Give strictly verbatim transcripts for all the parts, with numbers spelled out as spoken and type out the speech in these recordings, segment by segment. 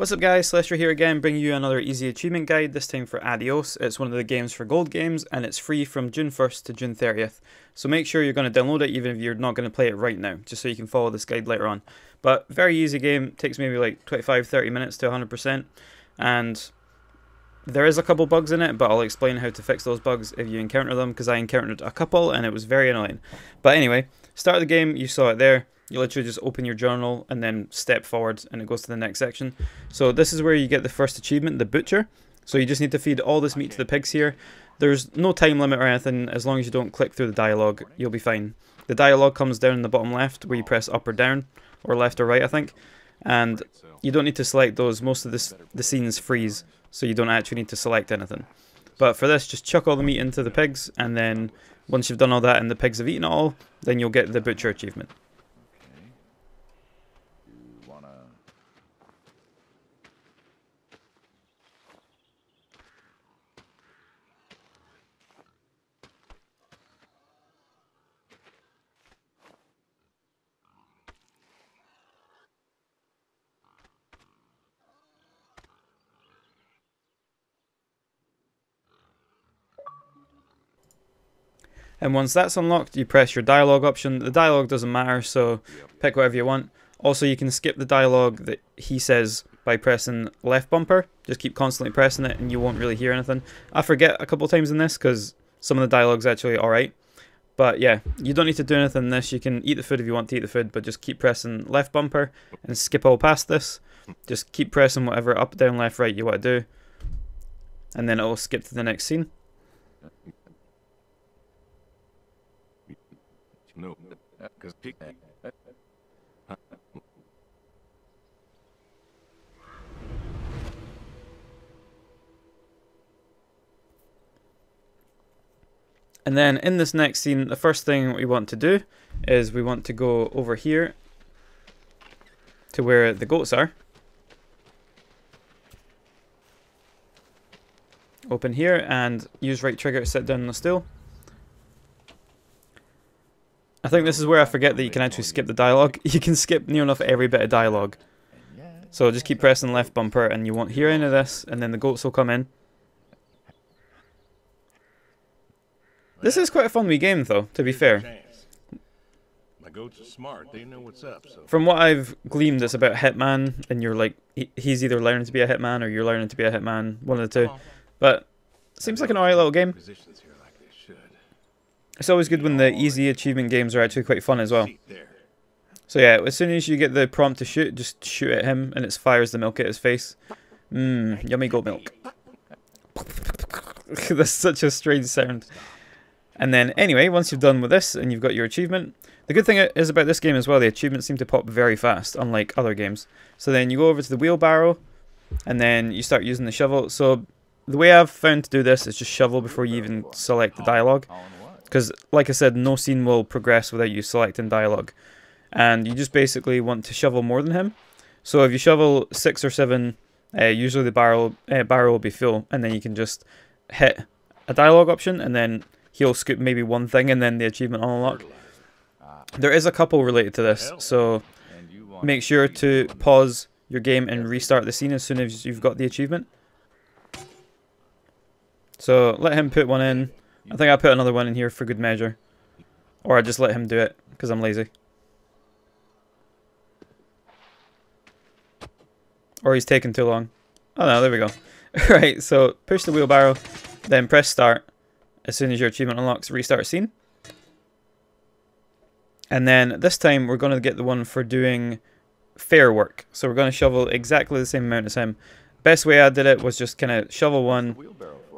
What's up guys, Solestro here again, bringing you another easy achievement guide, this time for Adios. It's one of the games for gold games and it's free from June first to June thirtieth. So make sure you're going to download it even if you're not going to play it right now, just so you can follow this guide later on. But very easy game, takes maybe like twenty-five to thirty minutes to one hundred percent. And there is a couple bugs in it, but I'll explain how to fix those bugs if you encounter them, because I encountered a couple and it was very annoying. But anyway, start of the game, you saw it there. You literally just open your journal and then step forward and it goes to the next section. So this is where you get the first achievement, the butcher. So you just need to feed all this meat okay. to the pigs here. There's no time limit or anything. As long as you don't click through the dialogue, you'll be fine. The dialogue comes down in the bottom left where you press up or down, or left or right I think. And you don't need to select those. Most of this, the scenes freeze, so you don't actually need to select anything. But for this, just chuck all the meat into the pigs, and then once you've done all that and the pigs have eaten it all, then you'll get the butcher achievement. And once that's unlocked, you press your dialogue option. The dialogue doesn't matter, so pick whatever you want. Also, you can skip the dialogue that he says by pressing left bumper. Just keep constantly pressing it and you won't really hear anything. I forget a couple times in this because some of the dialogue's actually alright. But yeah, you don't need to do anything in this. You can eat the food if you want to eat the food, but just keep pressing left bumper and skip all past this. Just keep pressing whatever up, down, left, right you want to do. And then it'll skip to the next scene. No, because and then in this next scene, the first thing we want to do is we want to go over here to where the goats are. Open here and use right trigger to sit down on the stool. I think this is where I forget that you can actually skip the dialogue. You can skip near enough every bit of dialogue. So just keep pressing left bumper and you won't hear any of this, and then the goats will come in. This is quite a fun wee game though, to be fair. My goats are smart, they know what's up. From what I've gleaned, it's about Hitman, and you're like, he's either learning to be a Hitman or you're learning to be a Hitman, one of the two. But it seems like an alright little game. It's always good when the easy achievement games are actually quite fun as well. So yeah, as soon as you get the prompt to shoot, just shoot at him and it fires the milk at his face. Mmm, yummy goat milk. That's such a strange sound. And then anyway, once you've done with this and you've got your achievement, the good thing is about this game as well, the achievements seem to pop very fast, unlike other games. So then you go over to the wheelbarrow and then you start using the shovel. So the way I've found to do this is just shovel before you even select the dialogue. Because, like I said, no scene will progress without you selecting dialogue. And you just basically want to shovel more than him. So if you shovel six or seven, uh, usually the barrel, uh, barrel will be full. And then you can just hit a dialogue option, and then he'll scoop maybe one thing, and then the achievement will unlock. There is a couple related to this, so make sure to pause your game and restart the scene as soon as you've got the achievement. So let him put one in. I think I'll put another one in here for good measure. Or I just let him do it, because I'm lazy. Or he's taking too long. Oh no, there we go. Right, so push the wheelbarrow, then press start. As soon as your achievement unlocks, restart scene. And then this time we're going to get the one for doing fair work. So we're going to shovel exactly the same amount as him. Best way I did it was just kind of shovel one,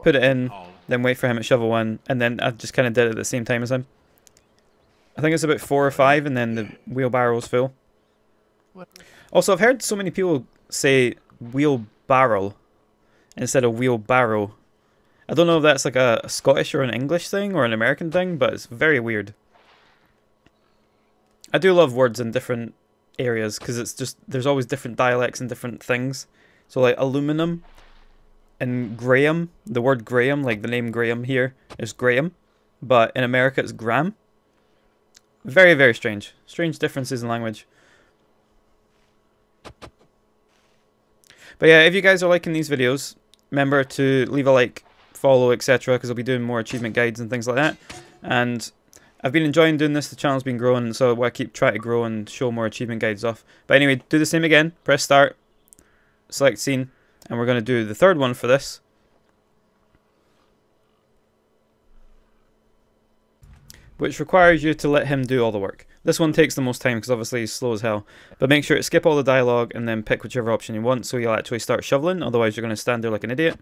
put it in, then wait for him at shovel one, and then I just kind of did it at the same time as him. I think it's about four or five, and then the wheelbarrow's full. Also, I've heard so many people say wheelbarrow instead of wheelbarrow. I don't know if that's like a, a Scottish or an English thing or an American thing, but it's very weird. I do love words in different areas, because it's just, there's always different dialects and different things. So like aluminum. And Graham, the word Graham, like the name Graham here, is Graham. But in America, it's Graham. Very, very strange. Strange differences in language. But But yeah, if you guys are liking these videos, remember to leave a like, follow, et cetera, because I'll be doing more achievement guides and things like that. And I've been enjoying doing this, the channel's been growing, so I keep trying to grow and show more achievement guides off. But anyway, do the same again, press start, select scene, and we're going to do the third one for this. Which requires you to let him do all the work. This one takes the most time because obviously he's slow as hell. But make sure to skip all the dialogue and then pick whichever option you want so you'll actually start shoveling. Otherwise you're going to stand there like an idiot.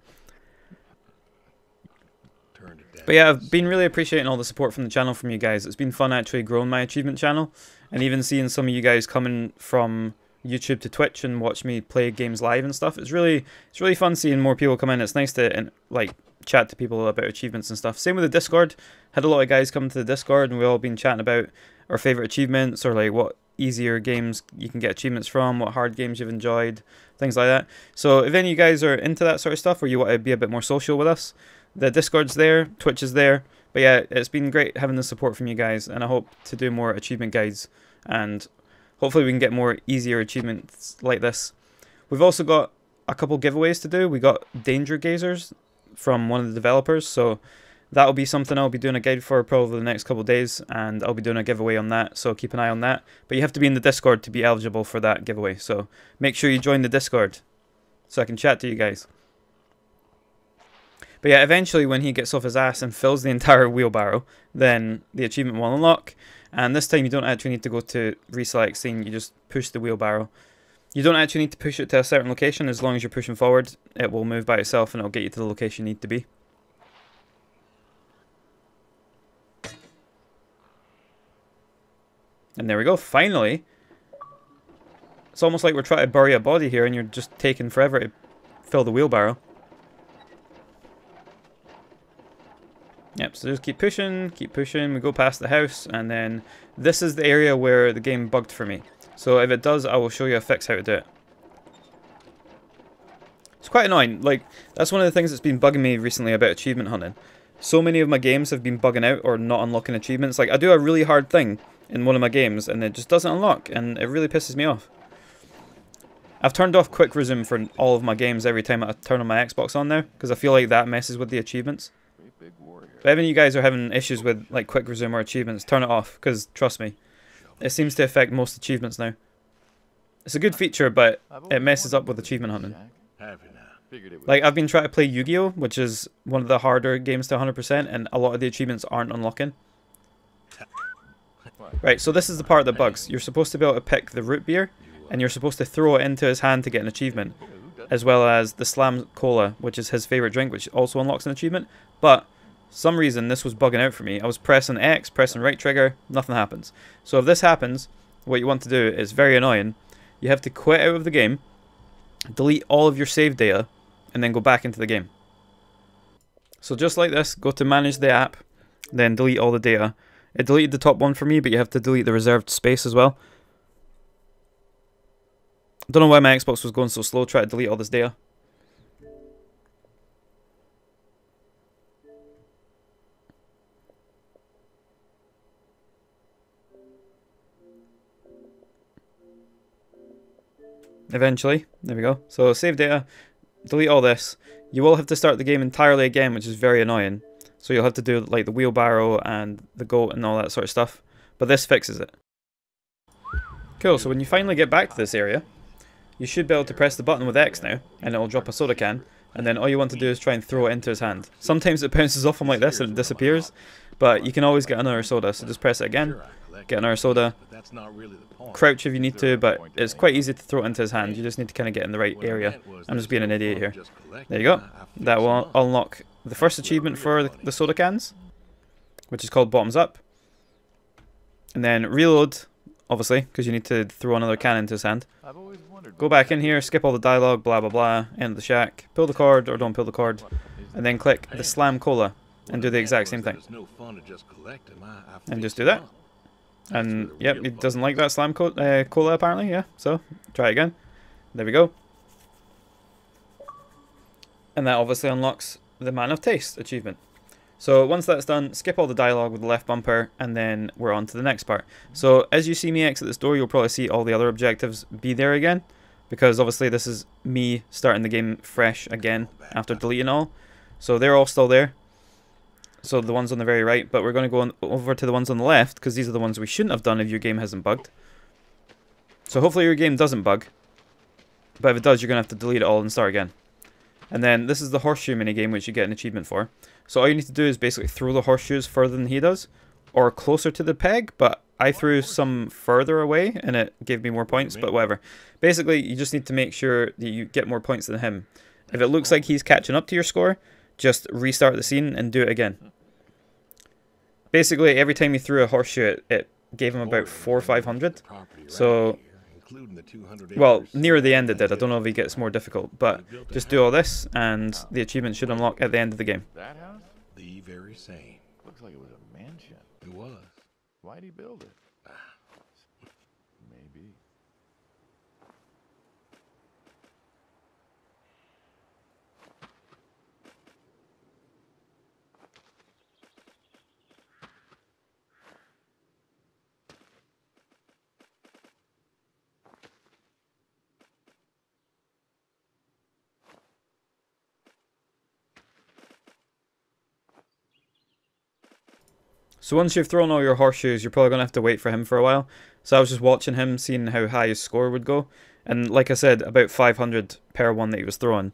But yeah, I've been really appreciating all the support from the channel from you guys. It's been fun actually growing my achievement channel. And even seeing some of you guys coming from YouTube to Twitch and watch me play games live and stuff. It's really it's really fun seeing more people come in. It's nice to and like... chat to people about achievements and stuff. Same with the Discord. Had a lot of guys come to the Discord and we've all been chatting about our favourite achievements or like what easier games you can get achievements from, what hard games you've enjoyed, things like that. So if any of you guys are into that sort of stuff or you want to be a bit more social with us, the Discord's there, Twitch is there. But yeah, it's been great having the support from you guys and I hope to do more achievement guides and hopefully we can get more easier achievements like this. We've also got a couple giveaways to do. We got Danger Gazers from one of the developers, so that'll be something I'll be doing a guide for probably the next couple of days, and I'll be doing a giveaway on that, so keep an eye on that. But you have to be in the Discord to be eligible for that giveaway, so make sure you join the Discord so I can chat to you guys. But yeah, eventually when he gets off his ass and fills the entire wheelbarrow, then the achievement will unlock, and this time you don't actually need to go to reselect scene, you just push the wheelbarrow. You don't actually need to push it to a certain location. As long as you're pushing forward, it will move by itself and it'll get you to the location you need to be. And there we go, finally. It's almost like we're trying to bury a body here and you're just taking forever to fill the wheelbarrow. Yep, so just keep pushing, keep pushing. We go past the house and then this is the area where the game bugged for me. So if it does, I will show you a fix how to do it. It's quite annoying. Like, that's one of the things that's been bugging me recently about achievement hunting. So many of my games have been bugging out or not unlocking achievements. Like, I do a really hard thing in one of my games and it just doesn't unlock and it really pisses me off. I've turned off quick resume for all of my games every time I turn on my Xbox on there because I feel like that messes with the achievements. But if any of you guys are having issues with like quick resume or achievements, turn it off because trust me. It seems to affect most achievements now. It's a good feature, but it messes up with achievement hunting. Like, I've been trying to play Yu-Gi-Oh, which is one of the harder games to one hundred percent, and a lot of the achievements aren't unlocking. Right, so this is the part that bugs. You're supposed to be able to pick the root beer, and you're supposed to throw it into his hand to get an achievement, as well as the Slam Cola, which is his favourite drink, which also unlocks an achievement. But some reason this was bugging out for me. I was pressing X, pressing right trigger, nothing happens. So if this happens, what you want to do is very annoying. You have to quit out of the game, delete all of your save data, and then go back into the game. So just like this, go to manage the app, then delete all the data. It deleted the top one for me, but you have to delete the reserved space as well. I don't know why my Xbox was going so slow, try to delete all this data. Eventually, there we go. So save data, delete all this. You will have to start the game entirely again, which is very annoying. So you'll have to do like the wheelbarrow and the goat and all that sort of stuff. But this fixes it. Cool, so when you finally get back to this area, you should be able to press the button with X now, and it'll drop a soda can. And then all you want to do is try and throw it into his hand. Sometimes it bounces off him like this and it disappears, but you can always get another soda, so just press it again. Get another soda, crouch if you need to, but it's quite easy to throw it into his hand. You just need to kind of get in the right area. I'm just being an idiot here. There you go. That will unlock the first achievement for the soda cans, which is called Bottoms Up. And then reload, obviously, because you need to throw another can into his hand. Go back in here, skip all the dialogue, blah blah blah, end the shack, pull the cord or don't pull the cord, and then click the Slam Cola and do the exact same thing. And just do that. And yep, he doesn't like that Slam uh, Cola apparently, yeah, so try again. There we go. And that obviously unlocks the Man of Taste achievement. So once that's done, skip all the dialogue with the left bumper and then we're on to the next part. So as you see me exit this door, you'll probably see all the other objectives be there again. because obviously this is me starting the game fresh again after deleting all. So they're all still there. So the ones on the very right, but we're going to go on over to the ones on the left, because these are the ones we shouldn't have done if your game hasn't bugged. So hopefully your game doesn't bug, but if it does, you're going to have to delete it all and start again. And then this is the horseshoe minigame, which you get an achievement for. So all you need to do is basically throw the horseshoes further than he does, or closer to the peg, but I threw some further away and it gave me more points, but whatever. Basically, you just need to make sure that you get more points than him. If it looks like he's catching up to your score, just restart the scene and do it again. Basically, every time you threw a horseshoe, it, it gave him about four or five hundred. So, well, near the end it did. I don't know if he gets more difficult, but just do all this, and the achievement should unlock at the end of the game. That house, the very same. Looks like it was a mansion. It was. Why'd he build it? Maybe. So once you've thrown all your horseshoes, you're probably going to have to wait for him for a while. So I was just watching him, seeing how high his score would go. And like I said, about five hundred per one that he was throwing.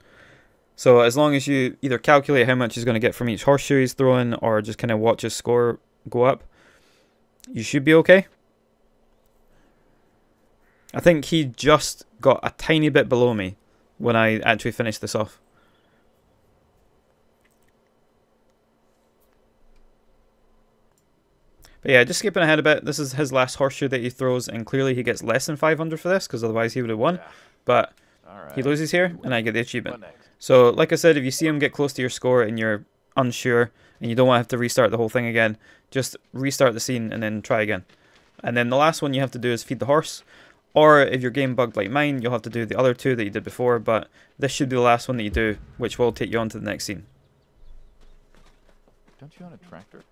So as long as you either calculate how much he's going to get from each horseshoe he's throwing, or just kind of watch his score go up, you should be okay. I think he just got a tiny bit below me when I actually finished this off. Yeah, just skipping ahead a bit, this is his last horseshoe that he throws, and clearly he gets less than five hundred for this, because otherwise he would have won. But he loses here, and I get the achievement. So, like I said, if you see him get close to your score and you're unsure, and you don't want to have to restart the whole thing again, just restart the scene and then try again. And then the last one you have to do is feed the horse, or if your game bugged like mine, you'll have to do the other two that you did before, but this should be the last one that you do, which will take you on to the next scene. Don't you own a tractor?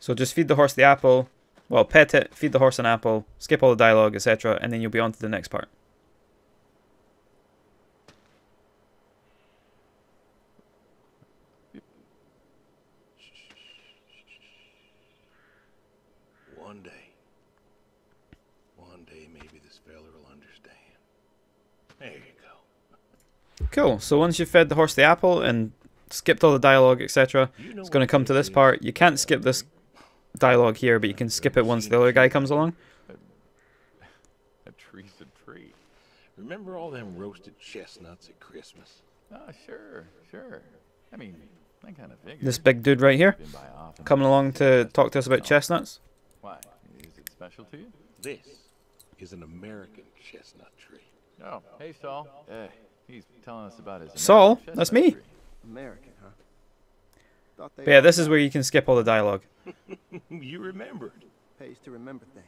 So just feed the horse the apple, well, pet it, feed the horse an apple, skip all the dialogue, et cetera, and then you'll be on to the next part. One day. One day maybe this fella will understand. There you go. Cool, so once you've fed the horse the apple and skipped all the dialogue, et cetera, it's going to come to this part. You can't skip this dialogue here, but you can skip it once the other guy comes along. A tree's a tree. Remember all them roasted chestnuts at Christmas? Oh, sure, sure. I mean, that kind of figure. This big dude right here, coming along to talk to us about chestnuts. Why? Is it special to you? This is an American chestnut tree. Oh, hey, Saul. Uh, he's telling us about his American Saul, that's me. Tree. American, huh? Thought they but yeah, this is where you can skip all the dialogue. You remembered. Pays to remember things.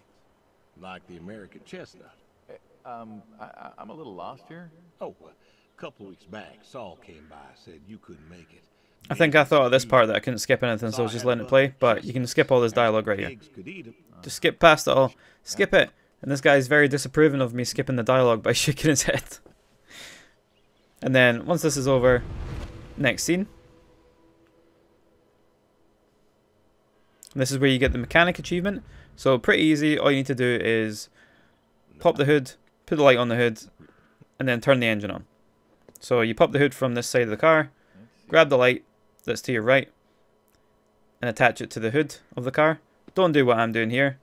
Like the American chestnut. Hey, um, I, I'm a little lost here. Oh, a couple of weeks back, Saul came by and said you couldn't make it. I think I thought of this part that I couldn't skip anything, so I was just letting it play, but you can skip all this dialogue right here. Just skip past it all. Skip it. And this guy's very disapproving of me skipping the dialogue by shaking his head. And then, once this is over... Next scene. And this is where you get the mechanic achievement. So pretty easy. All you need to do is pop the hood, put the light on the hood, and then turn the engine on. So you pop the hood from this side of the car, grab the light that's to your right, and attach it to the hood of the car. Don't do what I'm doing here.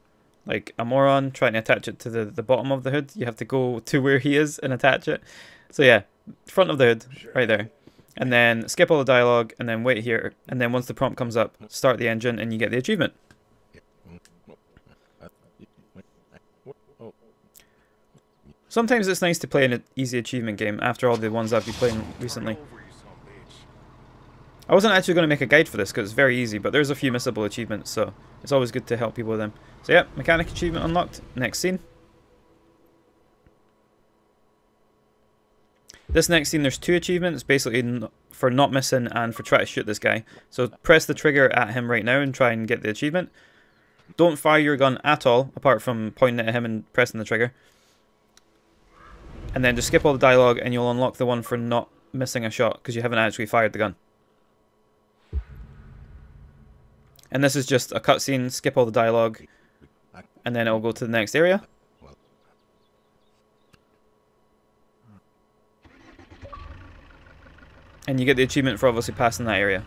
Like a moron, trying to attach it to the, the bottom of the hood. You have to go to where he is and attach it. So yeah, front of the hood, right there. And then skip all the dialogue, and then wait here. And then once the prompt comes up, start the engine, and you get the achievement. Sometimes it's nice to play an easy achievement game after all the ones I've been playing recently. I wasn't actually going to make a guide for this because it's very easy, but there's a few missable achievements, so it's always good to help people with them. So yeah, mechanic achievement unlocked. Next scene. This next scene, there's two achievements, basically for not missing and for trying to shoot this guy. So press the trigger at him right now and try and get the achievement. Don't fire your gun at all, apart from pointing it at him and pressing the trigger. and then just skip all the dialogue and you'll unlock the one for not missing a shot because you haven't actually fired the gun. And this is just a cutscene, skip all the dialogue, and then it'll go to the next area. And you get the achievement for obviously passing that area.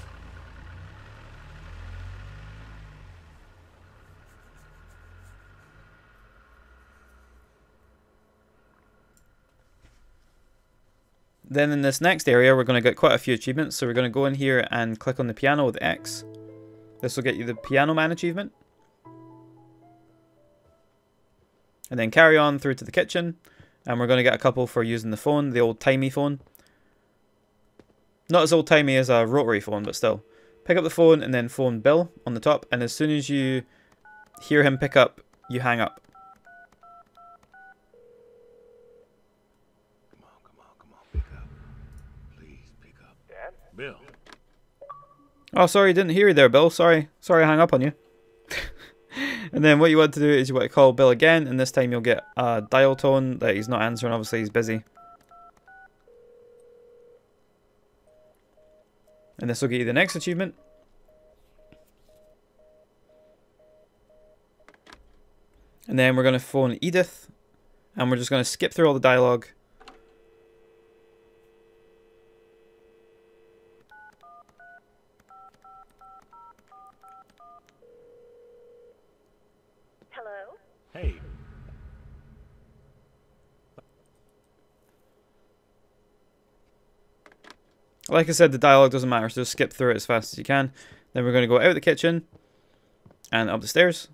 Then in this next area we're going to get quite a few achievements, so we're going to go in here and click on the piano with X. This will get you the Piano Man achievement. And then carry on through to the kitchen, and we're going to get a couple for using the phone, the old-timey phone. Not as old-timey as a rotary phone, but still. Pick up the phone and then phone Bill on the top, and as soon as you hear him pick up, you hang up. Come on, come on, come on, pick up. Please pick up. Dad? Bill. Oh, sorry, didn't hear you there, Bill. Sorry, sorry I hung up on you. And then what you want to do is you want to call Bill again, and this time you'll get a dial tone that he's not answering. Obviously, he's busy. And this will get you the next achievement. And then we're going to phone Edith, and we're just going to skip through all the dialogue. Like I said, the dialogue doesn't matter, so just skip through it as fast as you can. Then we're going to go out of the kitchen and up the stairs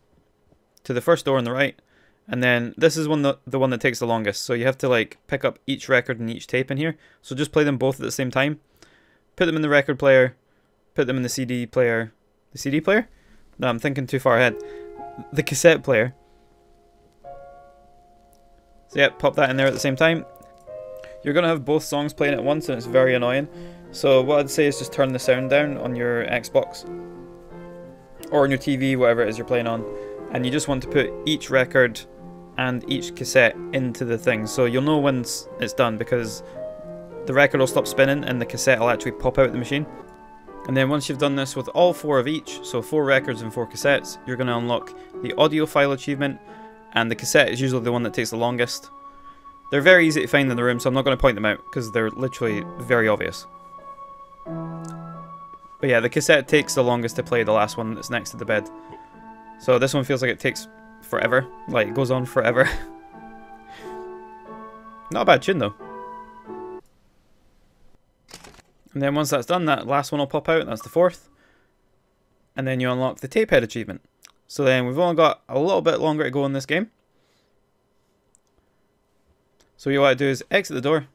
to the first door on the right. And then this is one that, the one that takes the longest. So you have to like pick up each record and each tape in here. So just play them both at the same time. Put them in the record player. Put them in the C D player. The C D player? No, I'm thinking too far ahead. The cassette player. So yeah, pop that in there at the same time. You're going to have both songs playing at once, and it's very annoying. So what I'd say is just turn the sound down on your Xbox or on your T V, whatever it is you're playing on, and you just want to put each record and each cassette into the thing, so you'll know when it's done, because the record will stop spinning and the cassette will actually pop out the machine. And then once you've done this with all four of each, so four records and four cassettes, you're going to unlock the audio file achievement, and the cassette is usually the one that takes the longest. They're very easy to find in the room, so I'm not going to point them out because they're literally very obvious. But yeah, the cassette takes the longest to play, the last one that's next to the bed. So this one feels like it takes forever, like it goes on forever. Not a bad tune though. And then once that's done, that last one will pop out, and that's the fourth. And then you unlock the Tapehead achievement. So then we've only got a little bit longer to go in this game. So what you want to do is exit the door,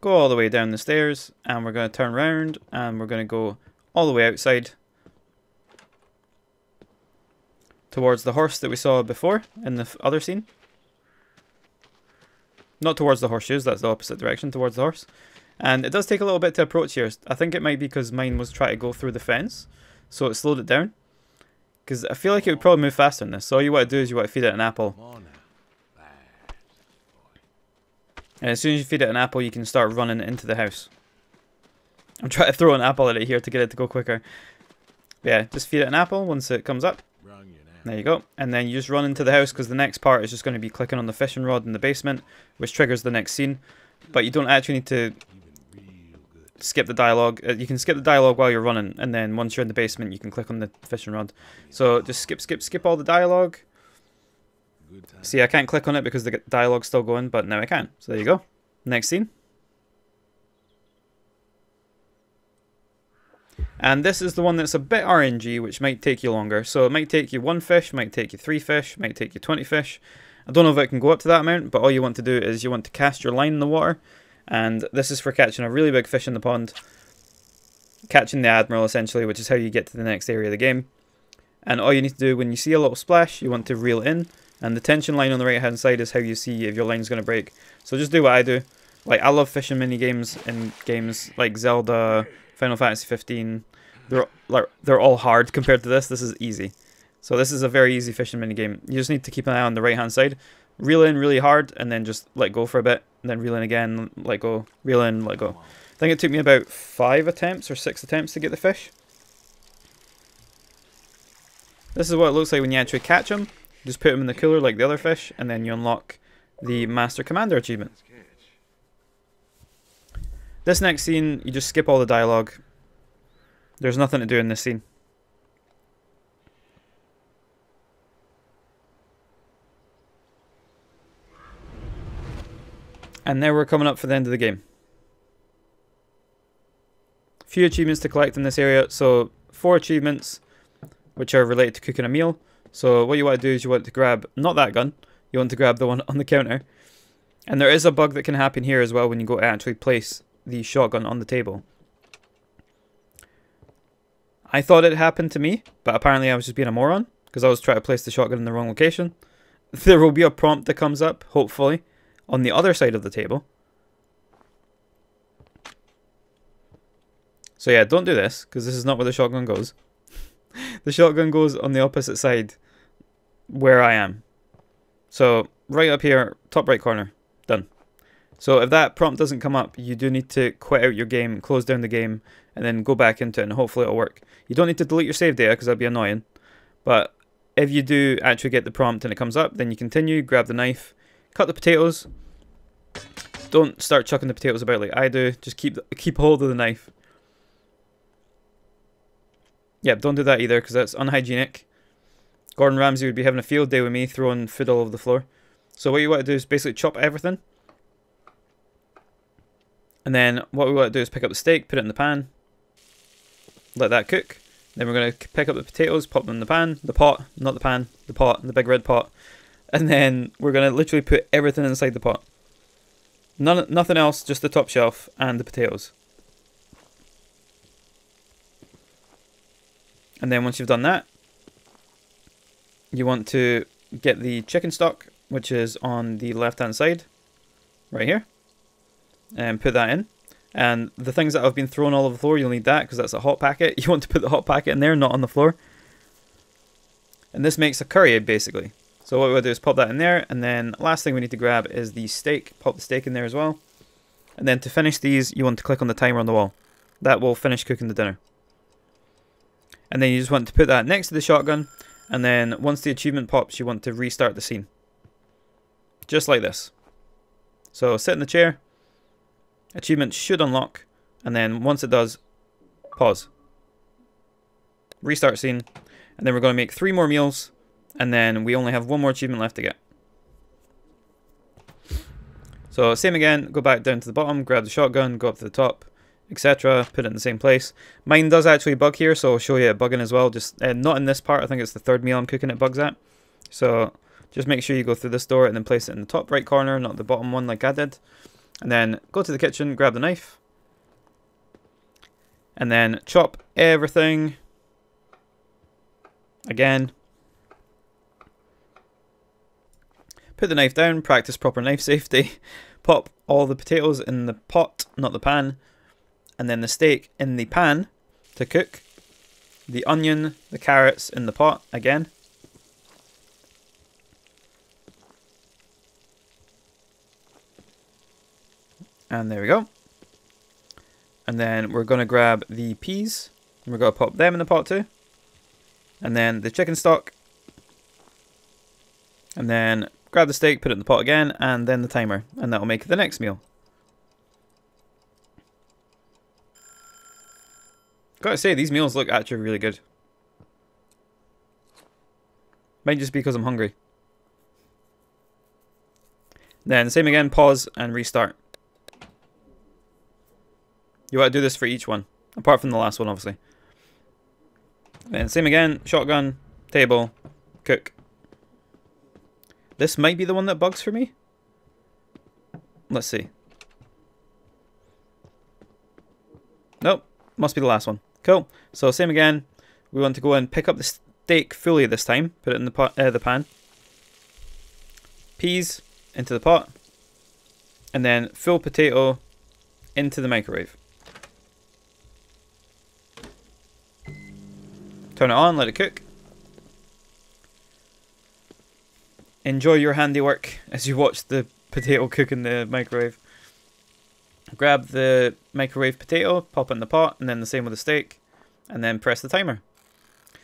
go all the way down the stairs, and we're going to turn around and we're going to go all the way outside towards the horse that we saw before in the other scene. Not towards the horseshoes, that's the opposite direction, towards the horse. And it does take a little bit to approach here. I think it might be because mine was trying to go through the fence, so it slowed it down. Because I feel like it would probably move faster than this. So all you want to do is you want to feed it an apple. And as soon as you feed it an apple, you can start running into the house. I'm trying to throw an apple at it here to get it to go quicker. But yeah, just feed it an apple once it comes up. There you go. And then you just run into the house, because the next part is just going to be clicking on the fishing rod in the basement, which triggers the next scene. But you don't actually need to skip the dialogue. You can skip the dialogue while you're running, and then once you're in the basement, you can click on the fishing rod. So just skip, skip, skip all the dialogue. See, I can't click on it because the dialogue's still going, but now I can. So there you go. Next scene. And this is the one that's a bit R N G, which might take you longer. So it might take you one fish, might take you three fish, might take you twenty fish. I don't know if it can go up to that amount, but all you want to do is you want to cast your line in the water. And this is for catching a really big fish in the pond. Catching the Admiral, essentially, which is how you get to the next area of the game. And all you need to do when you see a little splash, you want to reel it in. And the tension line on the right hand side is how you see if your line's going to break. So just do what I do. Like, I love fishing mini games in games like Zelda, Final Fantasy fifteen. They're like they're all hard compared to this. This is easy. So this is a very easy fishing mini game. You just need to keep an eye on the right hand side. reel in really hard, and then just let go for a bit, and then reel in again, let go, reel in, let go. I think it took me about five attempts or six attempts to get the fish. This is what it looks like when you actually catch them. Just put them in the cooler like the other fish, and then you unlock the Master Commander achievement. This next scene, you just skip all the dialogue. There's nothing to do in this scene. And now we're coming up for the end of the game. Few achievements to collect in this area, so four achievements which are related to cooking a meal. So what you want to do is you want to grab, not that gun, you want to grab the one on the counter. And there is a bug that can happen here as well when you go to actually place the shotgun on the table. I thought it happened to me, but apparently I was just being a moron because I was trying to place the shotgun in the wrong location. There will be a prompt that comes up, hopefully, on the other side of the table. So yeah, don't do this, because this is not where the shotgun goes. The shotgun goes on the opposite side where I am. So right up here, top right corner, done. So if that prompt doesn't come up, you do need to quit out your game, close down the game, and then go back into it, and hopefully it'll work. You don't need to delete your save data, because that'd be annoying. But if you do actually get the prompt and it comes up, then you continue, grab the knife, cut the potatoes. Don't start chucking the potatoes about like I do. Just keep keep hold of the knife. Yep, don't do that either because that's unhygienic. Gordon Ramsay would be having a field day with me throwing food all over the floor. So what you want to do is basically chop everything. And then what we want to do is pick up the steak, put it in the pan. Let that cook. Then we're going to pick up the potatoes, pop them in the pan. The pot, not the pan, the pot, the big red pot. And then we're going to literally put everything inside the pot. None, nothing else, just the top shelf and the potatoes. And then once you've done that, you want to get the chicken stock, which is on the left-hand side, right here, and put that in. And the things that have been thrown all over the floor, you'll need that because that's a hot packet. You want to put the hot packet in there, not on the floor. And this makes a curry, basically. So what we'll do is pop that in there, and then last thing we need to grab is the steak. Pop the steak in there as well. And then to finish these, you want to click on the timer on the wall. That will finish cooking the dinner. And then you just want to put that next to the shotgun, and then once the achievement pops, you want to restart the scene. Just like this. So sit in the chair, achievement should unlock, and then once it does, pause. Restart scene, and then we're going to make three more meals. And then we only have one more achievement left to get. So same again, go back down to the bottom, grab the shotgun, go up to the top, et cetera. Put it in the same place. Mine does actually bug here, so I'll show you it bugging as well. Just uh, not in this part, I think it's the third meal I'm cooking it bugs at. So just make sure you go through this door and then place it in the top right corner, not the bottom one like I did. And then go to the kitchen, grab the knife. And then chop everything. Again. Put the knife down, practice proper knife safety, pop all the potatoes in the pot, not the pan, and then the steak in the pan to cook, the onion, the carrots in the pot again. And there we go. And then we're going to grab the peas, and we're going to pop them in the pot too. And then the chicken stock. And then grab the steak, put it in the pot again, and then the timer, and that will make the next meal. Gotta say, these meals look actually really good. Might just be because I'm hungry. Then same again, pause and restart. You want to do this for each one, apart from the last one, obviously. Then same again, shotgun, table, cook. This might be the one that bugs for me. Let's see. Nope, must be the last one. Cool. So same again. We want to go and pick up the steak fully this time. Put it in the pot, uh, the pan. Peas into the pot, and then full potato into the microwave. Turn it on. Let it cook. Enjoy your handiwork as you watch the potato cook in the microwave. Grab the microwave potato, pop it in the pot, and then the same with the steak, and then press the timer.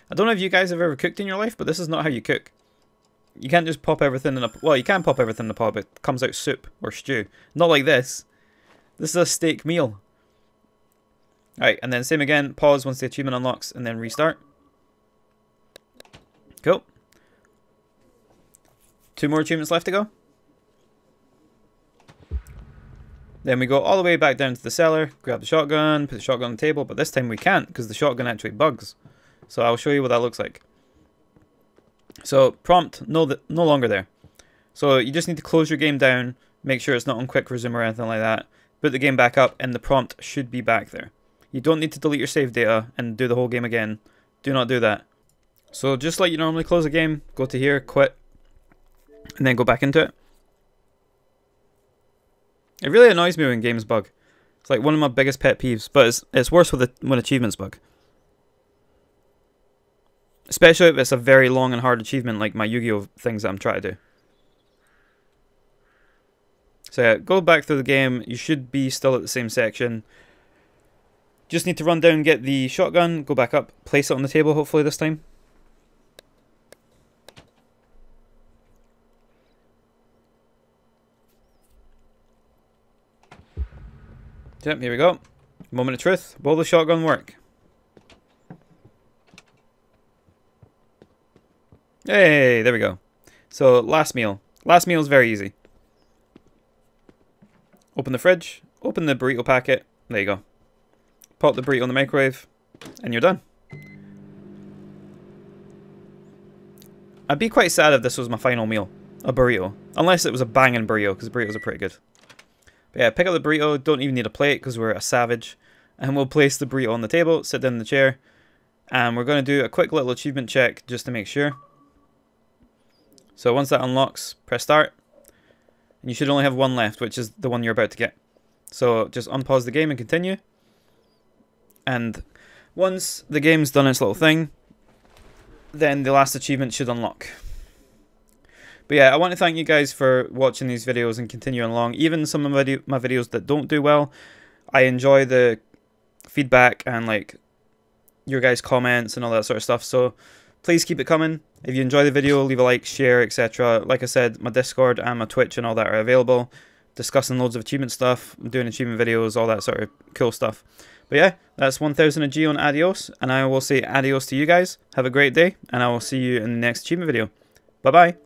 I don't know if you guys have ever cooked in your life, but this is not how you cook. You can't just pop everything in a... Well, you can pop everything in a pot, but it comes out soup or stew. Not like this. This is a steak meal. Alright, and then same again. Pause once the achievement unlocks, and then restart. Cool. Two more achievements left to go. Then we go all the way back down to the cellar, grab the shotgun, put the shotgun on the table, but this time we can't because the shotgun actually bugs. So I'll show you what that looks like. So prompt, no, th no longer there. So you just need to close your game down, make sure it's not on quick resume or anything like that, put the game back up, and the prompt should be back there. You don't need to delete your save data and do the whole game again. Do not do that. So just like you normally close a game, go to here, quit, and then go back into it. It really annoys me when games bug. It's like one of my biggest pet peeves, but it's, it's worse with the, when achievements bug. Especially if it's a very long and hard achievement like my Yu-Gi-Oh things that I'm trying to do. So yeah, go back through the game. You should be still at the same section. Just need to run down, get the shotgun, go back up, place it on the table hopefully this time. Yep, here we go. Moment of truth. Will the shotgun work? Hey, there we go. So, last meal. Last meal is very easy. Open the fridge. Open the burrito packet. There you go. Pop the burrito in the microwave. And you're done. I'd be quite sad if this was my final meal. A burrito. Unless it was a banging burrito, because burritos are pretty good. But yeah, pick up the burrito, don't even need a plate because we're a savage. And we'll place the burrito on the table, sit down in the chair. And we're going to do a quick little achievement check just to make sure. So once that unlocks, press start. And you should only have one left, which is the one you're about to get. So just unpause the game and continue. And once the game's done its little thing, then the last achievement should unlock. But yeah, I want to thank you guys for watching these videos and continuing along. Even some of my videos that don't do well, I enjoy the feedback and like your guys' comments and all that sort of stuff. So please keep it coming. If you enjoy the video, leave a like, share, et cetera. Like I said, my Discord and my Twitch and all that are available. Discussing loads of achievement stuff, doing achievement videos, all that sort of cool stuff. But yeah, that's one thousand A G on Adios, and I will say adios to you guys. Have a great day, and I will see you in the next achievement video. Bye-bye.